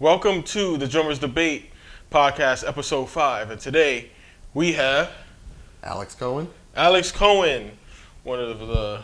Welcome to the Drummers Debate podcast, episode 5. And today we have Alex Cohen. Alex Cohen, one of the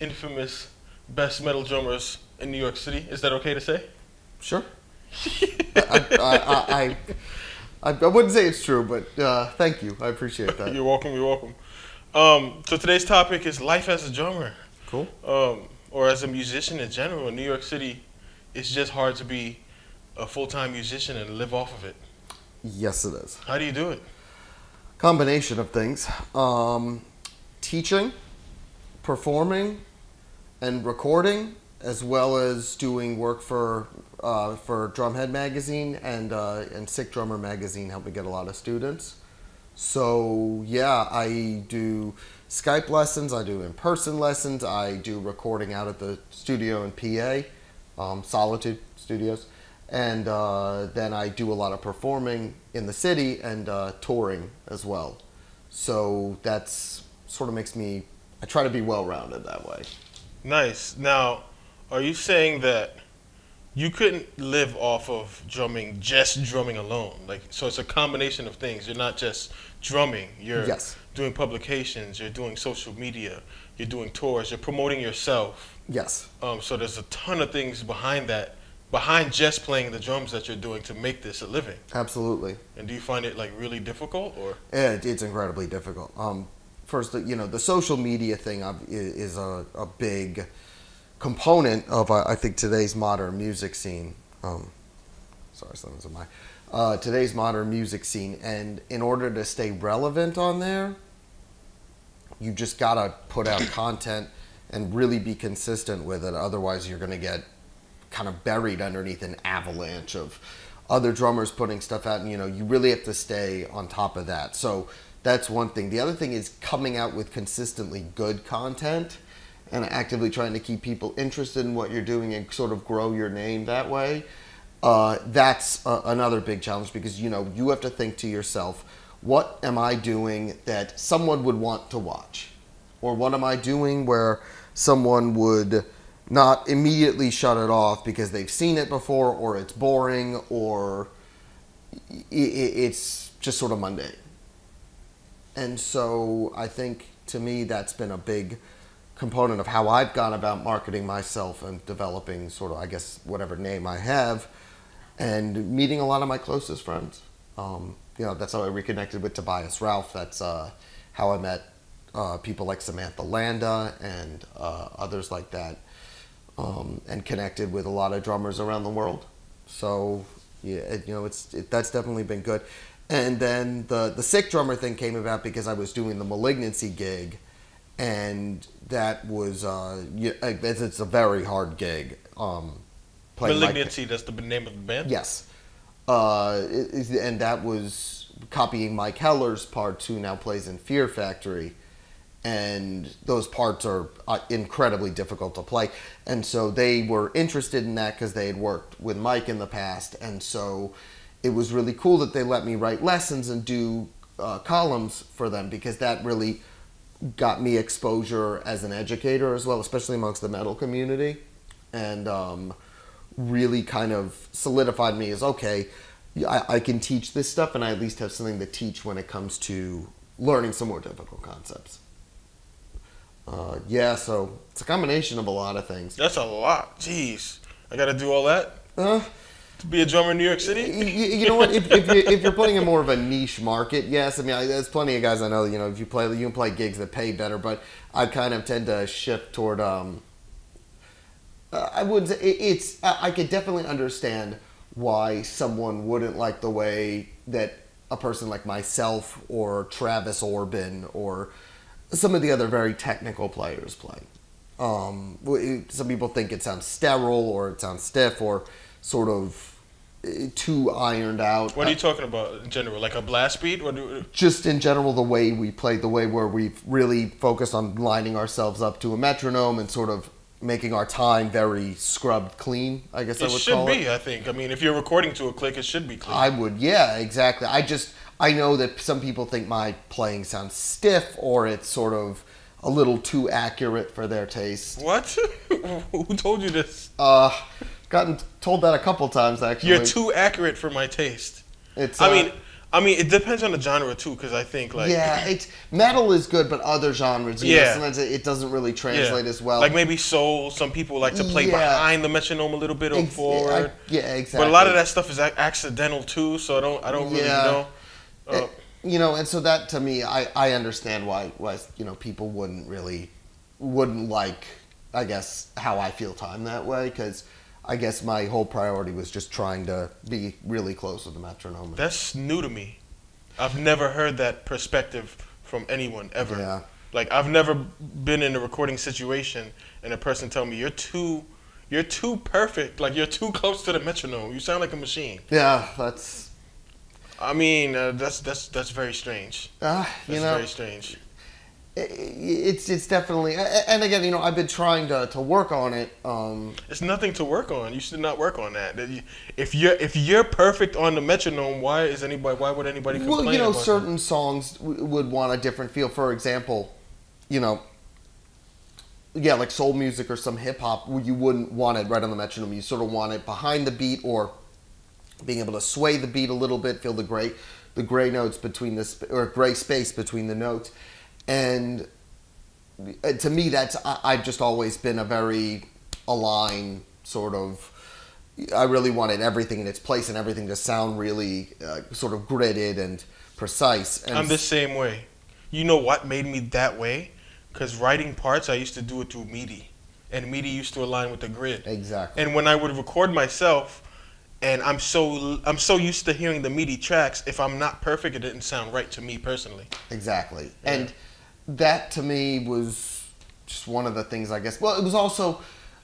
infamous best metal drummers in New York City. Is that okay to say? Sure. I wouldn't say it's true, but thank you. I appreciate that. You're welcome. You're welcome. So today's topic is life as a drummer. Cool. Or as a musician in general in New York City. It's just hard to be a full-time musician and live off of it. Yes, it is. How do you do it? Combination of things. Teaching, performing, and recording, as well as doing work for Drumhead Magazine and Sick Drummer Magazine, helped me get a lot of students. So yeah, I do Skype lessons, I do in-person lessons, I do recording out at the studio in PA, Solitude Studios, and then I do a lot of performing in the city and touring as well. So that's sort of makes me, I try to be well-rounded that way. Nice. Now, are you saying that you couldn't live off of drumming, just drumming alone? Like, so it's a combination of things. You're not just drumming. You're yes. doing publications. You're doing social media. You're doing tours. You're promoting yourself. Yes. So there's a ton of things behind that, behind just playing the drums that you're doing to make this a living. Absolutely. And do you find it like really difficult, or? It's incredibly difficult. First, you know, the social media thing is a big component of, I think, today's modern music scene. Sorry, someone's on my. Today's modern music scene. And in order to stay relevant on there, you just got to put out content and really be consistent with it. Otherwise, you're going to get kind of buried underneath an avalanche of other drummers putting stuff out. And, you know, you really have to stay on top of that. So that's one thing. The other thing is coming out with consistently good content and actively trying to keep people interested in what you're doing and sort of grow your name that way. That's another big challenge because, you know, you have to think to yourself, what am I doing that someone would want to watch? Or what am I doing where someone would not immediately shut it off because they've seen it before, or it's boring, or it's just sort of mundane. And so I think, to me, that's been a big component of how I've gone about marketing myself and developing sort of, I guess, whatever name I have, and meeting a lot of my closest friends. You know, that's how I reconnected with Tobias Ralph. That's how I met people like Samantha Landa and others like that, and connected with a lot of drummers around the world. So, yeah, you know, that's definitely been good. And then the Sick Drummer thing came about because I was doing the Malignancy gig, and that was it's a very hard gig. Malignancy, that's the name of the band? Yes. And that was copying Mike Heller's parts, who now plays in Fear Factory, and those parts are incredibly difficult to play. And so they were interested in that because they had worked with Mike in the past, and so it was really cool that they let me write lessons and do columns for them, because that really got me exposure as an educator as well, especially amongst the metal community, and really kind of solidified me as, okay, I can teach this stuff, and I at least have something to teach when it comes to learning some more difficult concepts. Yeah, so it's a combination of a lot of things. That's a lot. Jeez. I got to do all that? To be a drummer in New York City? You know what? If you're playing in more of a niche market, yes. I mean, there's plenty of guys I know. You know, if you can play gigs that pay better. But I kind of tend to shift toward. I would. It's. I could definitely understand why someone wouldn't like the way that a person like myself or Travis Orbin or some of the other very technical players play. Some people think it sounds sterile, or it sounds stiff, or sort of too ironed out. What are you talking about in general? Like a blast beat? Just in general, the way we play, the way where we've really focused on lining ourselves up to a metronome and sort of making our time very scrubbed clean, I guess I would call it. It should be, I think. I mean, if you're recording to a click, it should be clean. I would, yeah, exactly. I know that some people think my playing sounds stiff, or it's sort of a little too accurate for their taste. What? Who told you this? gotten told that a couple times, actually. You're too accurate for my taste. It's. I mean, it depends on the genre too, because I think like it's metal is good, but other genres, you know, sometimes it doesn't really translate as well. Like maybe soul, some people like to play behind the metronome a little bit or forward. Exactly. But a lot of that stuff is accidental too, so I don't really know. You know, and so that to me, I understand why you know people wouldn't like, I guess, how I feel time that way, because I guess my whole priority was just trying to be really close with the metronome. That's new to me. I've never heard that perspective from anyone ever. Yeah. Like I've never been in a recording situation and a person tell me you're too perfect. Like you're too close to the metronome. You sound like a machine. Yeah, that's. I mean, that's very strange. Very strange. It's definitely, and again, you know, I've been trying to work on it. It's nothing to work on. You should not work on that. If you're perfect on the metronome, why would anybody complain? Well, you know, about certain that? Songs would want a different feel. For example, you know, like soul music or some hip hop, you wouldn't want it right on the metronome. You sort of want it behind the beat or being able to sway the beat a little bit, feel the gray notes between gray space between the notes. And to me, I've just always been a very aligned sort of, I really wanted everything in its place and everything to sound really sort of gridded and precise. And I'm the same way. You know what made me that way? Because writing parts, I used to do it through MIDI. And MIDI used to align with the grid. Exactly. And when I would record myself, and I'm so used to hearing the MIDI tracks, if I'm not perfect, it didn't sound right to me personally. Exactly. Yeah. And that to me was just one of the things, I guess. Well, it was also,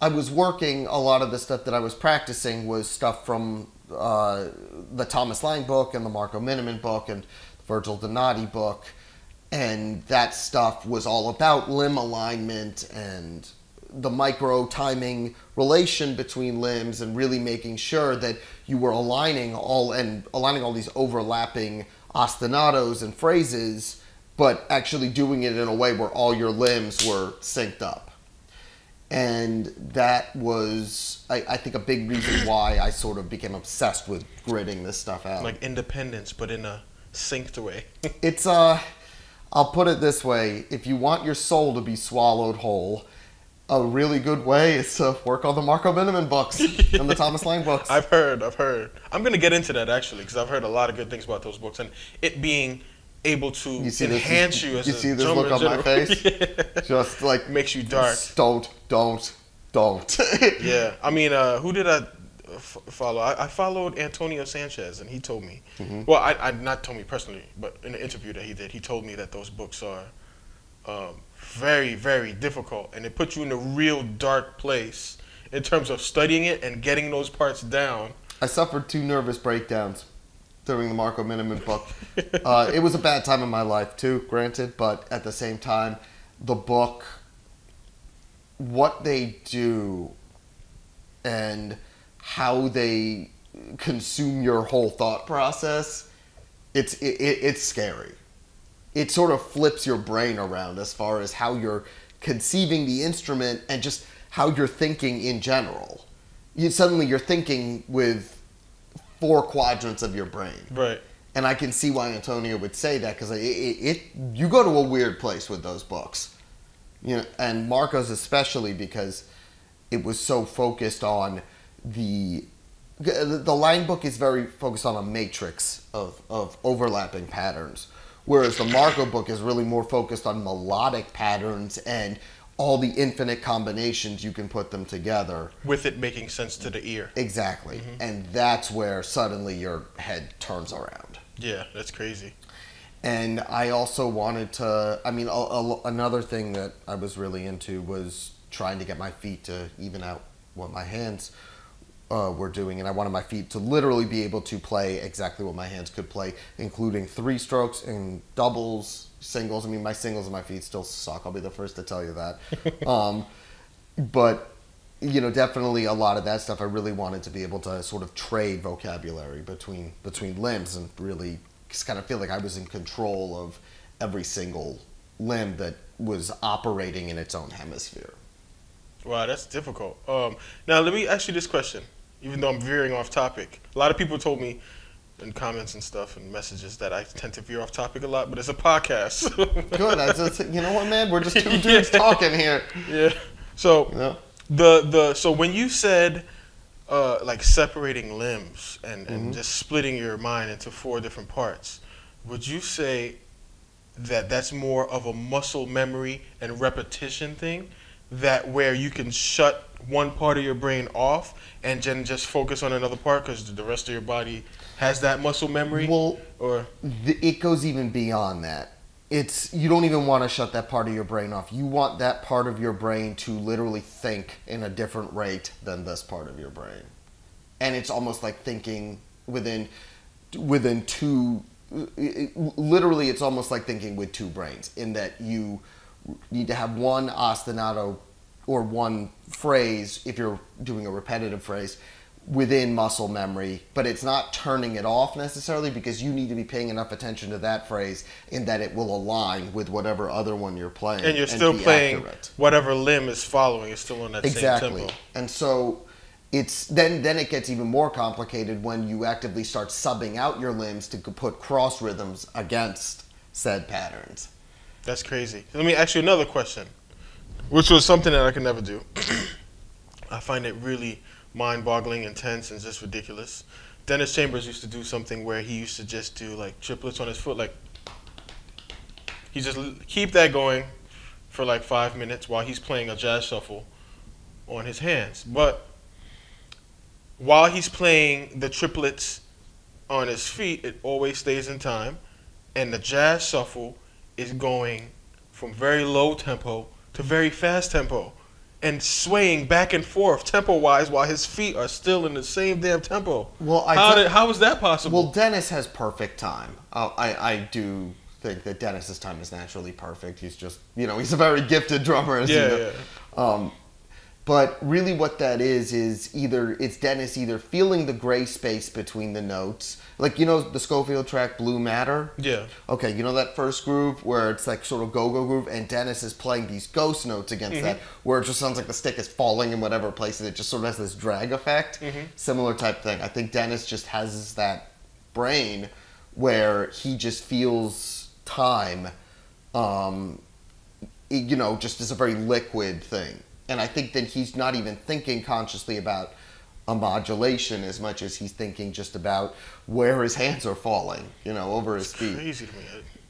I was working, a lot of the stuff that I was practicing was stuff from the Thomas Lang book and the Marco Minnemann book and the Virgil Donati book. And that stuff was all about limb alignment and the micro timing relation between limbs and really making sure that you were aligning all these overlapping ostinatos and phrases, but actually doing it in a way where all your limbs were synced up. And that was, I think, a big reason why I sort of became obsessed with gridding this stuff out. Like independence, but in a synced way. It's, I'll put it this way. If you want your soul to be swallowed whole, a really good way is to work on the Marco Minnemann books and the Thomas Lang books. I've heard. I'm going to get into that, actually, because I've heard a lot of good things about those books. And it being able to enhance you as a drummer. You see this look on my face? Yeah. Just like makes you dark. Just don't. Yeah. I mean, who did I follow? I followed Antonio Sanchez, and he told me. Mm-hmm. Well, I not told me personally, but in an interview that he did, he told me that those books are very, very difficult, and it puts you in a real dark place in terms of studying it and getting those parts down. I suffered 2 nervous breakdowns during the Marco Minnemann book. It was a bad time in my life too, granted, but at the same time, the book, what they do and how they consume your whole thought process, it's scary. It sort of flips your brain around as far as how you're conceiving the instrument and just how you're thinking in general. Suddenly you're thinking with 4 quadrants of your brain. Right. And I can see why Antonio would say that, because you go to a weird place with those books. You know, and Marco's especially, because it was so focused on the Lang book is very focused on a matrix of overlapping patterns. Whereas the Marco book is really more focused on melodic patterns and all the infinite combinations you can put them together. With it making sense to the ear. Exactly. Mm-hmm. And that's where suddenly your head turns around. Yeah, that's crazy. And I also wanted to, I mean, another thing that I was really into was trying to get my feet to even out what my hands were doing, and I wanted my feet to literally be able to play exactly what my hands could play, including 3 strokes and doubles, singles. I mean, my singles and my feet still suck. I'll be the first to tell you that. But, you know, definitely a lot of that stuff, I really wanted to be able to sort of trade vocabulary between limbs and really just kind of feel like I was in control of every single limb that was operating in its own hemisphere. Wow, that's difficult. Now, let me ask you this question. even though I'm veering off topic. A lot of people told me in comments and stuff and messages that I tend to veer off topic a lot, but it's a podcast. Good. I just, you know what, man? We're just two dudes talking here. Yeah. So so when you said like separating limbs and just splitting your mind into four different parts, would you say that that's more of a muscle memory and repetition thing, that where you can shut one part of your brain off and then just focus on another part because the rest of your body has that muscle memory? Well, or it goes even beyond that. It's, you don't even want to shut that part of your brain off. You want that part of your brain to literally think in a different rate than this part of your brain. And it's almost like thinking within two, literally it's almost like thinking with two brains, in that you need to have one ostinato or one phrase, if you're doing a repetitive phrase, within muscle memory, but it's not turning it off necessarily, because you need to be paying enough attention to that phrase in that it will align with whatever other one you're playing. And you're still playing accurate. Whatever limb is following, you're still on that same tempo. And so it's then it gets even more complicated when you actively start subbing out your limbs to put cross rhythms against said patterns. That's crazy. Let me ask you another question, which was something that I could never do. I find it really mind-boggling, intense, and just ridiculous. Dennis Chambers used to do something where he used to just do like triplets on his foot, like he just keep that going for like 5 minutes while he's playing a jazz shuffle on his hands. But while he's playing the triplets on his feet, it always stays in time, and the jazz shuffle is going from very low tempo to very fast tempo, and swaying back and forth tempo-wise while his feet are still in the same damn tempo. Well, how is that possible? Well, Dennis has perfect time. I do think that Dennis's time is naturally perfect. He's just, you know, he's a very gifted drummer. As you know. But really what that is either, it's Dennis either feeling the gray space between the notes. Like, you know the Schofield track, Blue Matter? Yeah. Okay, you know that first groove where it's like sort of go-go groove, and Dennis is playing these ghost notes against that, where it just sounds like the stick is falling in whatever place, and it just sort of has this drag effect. Similar type thing. I think Dennis just has that brain where he just feels time, you know, just as a very liquid thing. And I think that he's not even thinking consciously about a modulation as much as he's thinking just about where his hands are falling, you know, over his feet. Crazy to me.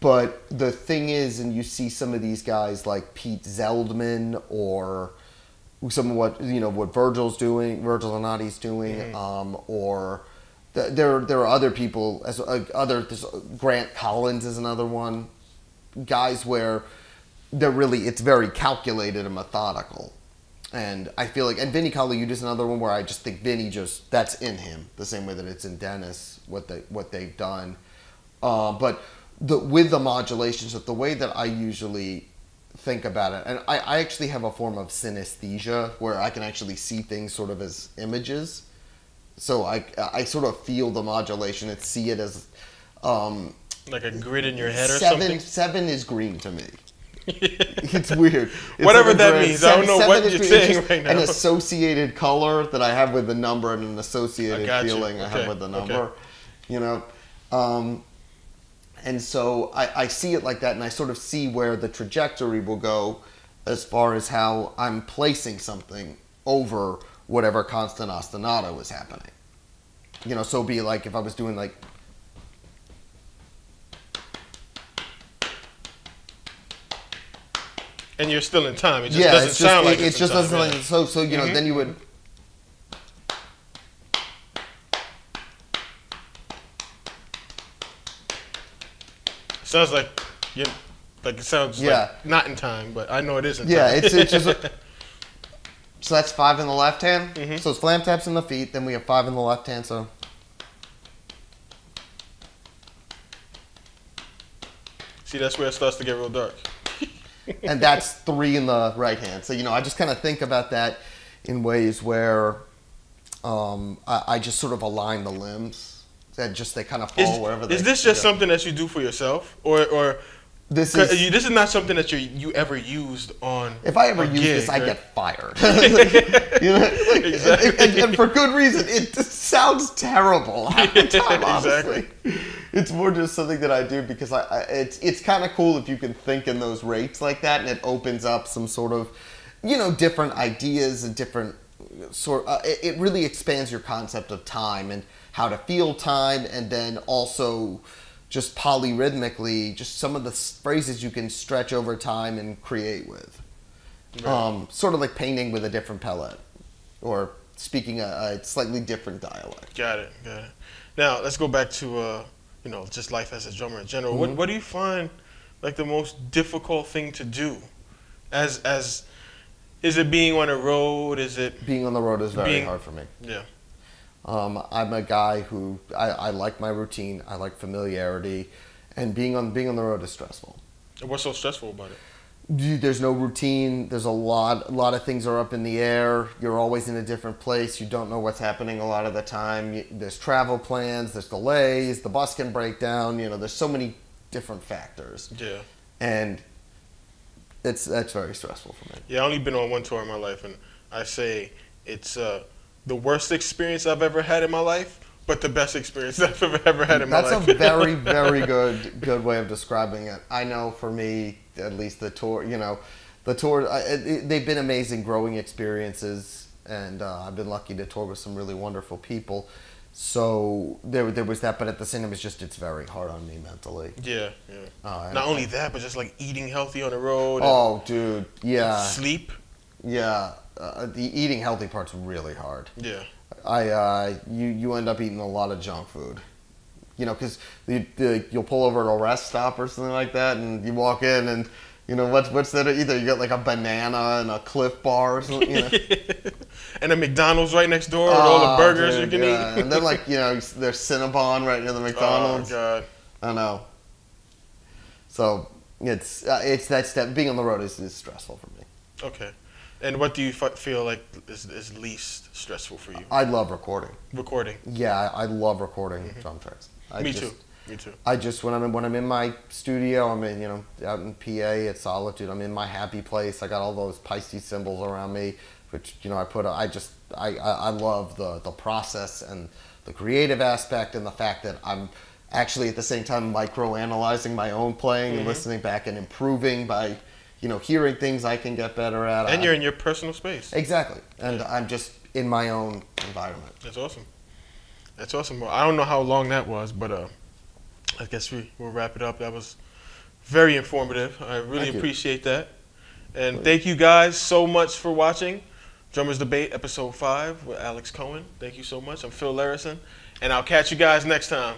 But the thing is, and you see some of these guys like Pete Zeldman or some of what, you know, what Virgil's doing, Virgil Donati's doing, or there are other people, as Grant Collins is another one, guys where they're really, it's very calculated and methodical. And I feel like, and Vinny Colaiuta is another one where I just think Vinny just, that's in him, the same way that it's in Dennis, what they've done. But with the modulations, the way that I usually think about it, and I actually have a form of synesthesia where I can actually see things sort of as images. So I sort of feel the modulation and see it as... like a grid in your head or something? Seven is green to me. It's weird. It's whatever like that means. Seven, I don't know what you're saying right now. An associated color that I have with the number and an associated feeling I have with the number. You know? And so I see it like that, and I sort of see where the trajectory will go as far as how I'm placing something over whatever constant ostinato is happening. You know, so be like if I was doing like... And you're still in time. It just doesn't sound like it's in time. It just doesn't sound like so. So you know, then you would. Sounds like, you, like it sounds like not in time, but I know it isn't. Yeah, it's just. So that's five in the left hand. So it's flam taps in the feet. Then we have five in the left hand. So. See, that's where it starts to get real dark. And that's three in the right hand. So, you know, I just kind of think about that in ways where I just sort of align the limbs. That just, they kind of fall wherever they go. Is this just something that you do for yourself? Or This is not something that you ever used on. If I ever use this, I get fired. You know, like, exactly. and for good reason. It sounds terrible half the time, honestly. Exactly. It's more just something that I do because it's kind of cool if you can think in those rates like that, and it opens up some sort of, you know, different ideas and different sort. It really expands your concept of time and how to feel time, and then also. Just polyrhythmically, just some of the phrases you can stretch over time and create with. Right. Sort of like painting with a different palette or speaking a slightly different dialect. Got it, got it. Now, let's go back to, you know, just life as a drummer in general. Mm-hmm. What do you find, like, the most difficult thing to do? Is it being on the road? Is it... Being on the road is very hard for me. Yeah. I'm a guy who, I like my routine, I like familiarity, and being on the road is stressful. And what's so stressful about it? There's no routine, there's a lot of things are up in the air, you're always in a different place, you don't know what's happening a lot of the time, there's travel plans, there's delays, the bus can break down, you know, there's so many different factors. Yeah. And that's very stressful for me. Yeah, I've only been on one tour in my life, and I say it's, the worst experience I've ever had in my life, but the best experience I've ever had in my life. That's a very, very good way of describing it. I know for me, at least the tour, you know, the tour, they've been amazing growing experiences, and I've been lucky to tour with some really wonderful people. So there was that, but at the same time, it's very hard on me mentally. Yeah, yeah. Not only that, but just like eating healthy on the road. Oh, dude, yeah. Sleep. Yeah. The eating healthy part's really hard. Yeah, you end up eating a lot of junk food, you know, because you'll pull over at a rest stop or something like that, and you walk in, and you know what's there to eat? You got like a banana and a Cliff Bar or something, you know? And a McDonald's right next door with all the burgers you can eat. And then like, you know, there's Cinnabon right near the McDonald's. Oh god, I know. So it's that step. Being on the road is stressful for me. Okay. And what do you feel like is least stressful for you? I love recording. Recording. Yeah, I love recording drum tracks. Me too. I just when I'm in my studio, I'm in, you know, out in PA at Solitude. I'm in my happy place. I got all those Pisces symbols around me, which, you know, I love the process and the creative aspect and the fact that I'm actually at the same time micro-analyzing my own playing and listening back and improving by. You know, hearing things I can get better at. And you're in your personal space. Exactly. And I'm just in my own environment. That's awesome. That's awesome. Well, I don't know how long that was, but I guess we'll wrap it up. That was very informative. I really appreciate that. And thank you guys so much for watching Drummers Debate Episode 5 with Alex Cohen. Thank you so much. I'm Phil Lherisson, and I'll catch you guys next time.